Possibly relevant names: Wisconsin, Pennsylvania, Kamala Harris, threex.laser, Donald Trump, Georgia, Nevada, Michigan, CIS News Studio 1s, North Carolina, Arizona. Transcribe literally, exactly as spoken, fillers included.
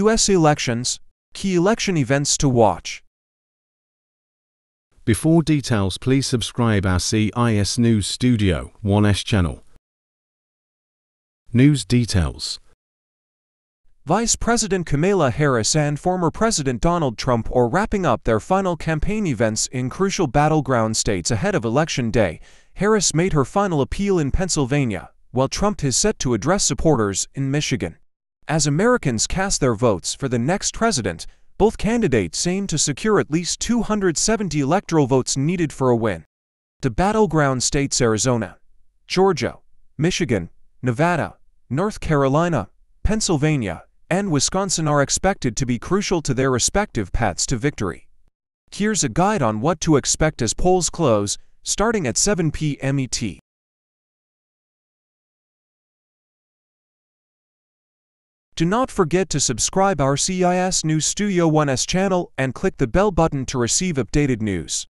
U S elections, key election events to watch. Before details, please subscribe our C I S News Studio one S channel. News details. Vice President Kamala Harris and former President Donald Trump are wrapping up their final campaign events in crucial battleground states ahead of Election Day. Harris made her final appeal in Pennsylvania, while Trump is set to address supporters in Michigan. As Americans cast their votes for the next president, both candidates aim to secure at least two hundred seventy electoral votes needed for a win. The battleground states Arizona, Georgia, Michigan, Nevada, North Carolina, Pennsylvania, and Wisconsin are expected to be crucial to their respective paths to victory. Here's a guide on what to expect as polls close, starting at seven P M E T. Do not forget to subscribe our C I S News Studio one S channel and click the bell button to receive updated news.